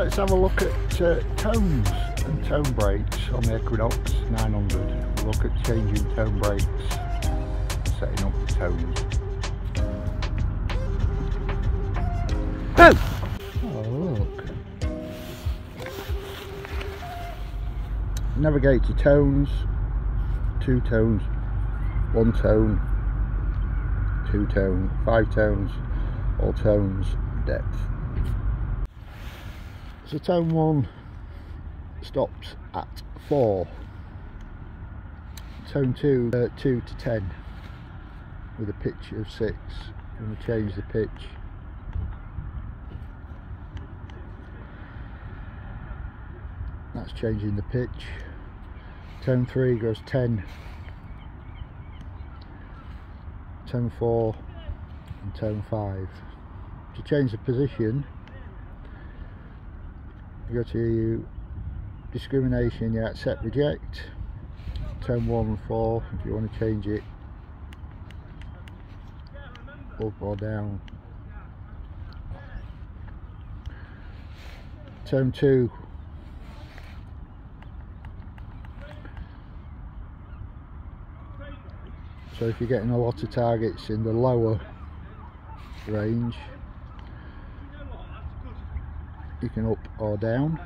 Let's have a look at tones and tone brakes on the Equinox 900. We'll look at changing tone brakes, setting up the tones. Oh, look. Navigate to tones, two tones, one tone, two tone, five tones, all tones, depth. So tone 1 stops at 4, tone 2, 2 to 10 with a pitch of 6, and we change the pitch. That's changing the pitch. Tone 3 goes 10, tone 4 and tone 5. To change the position, you go to discrimination, you accept, reject, tone 1 and 4 if you want to change it up or down. Tone 2, so if you're getting a lot of targets in the lower range, you can up or down.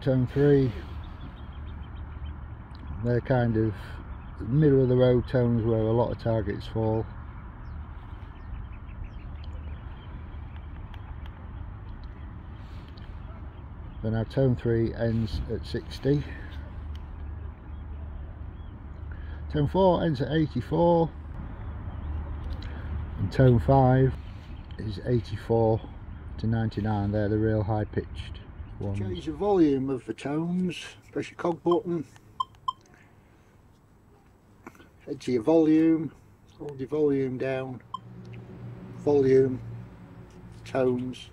Tone 3, they're kind of middle of the road tones where a lot of targets fall. Then our tone 3 ends at 60. Tone 4 ends at 84. And tone 5 is 84 to 99, they're the real high pitched ones. Change the volume of the tones, press your cog button, head to your volume, hold your volume down, volume, tones.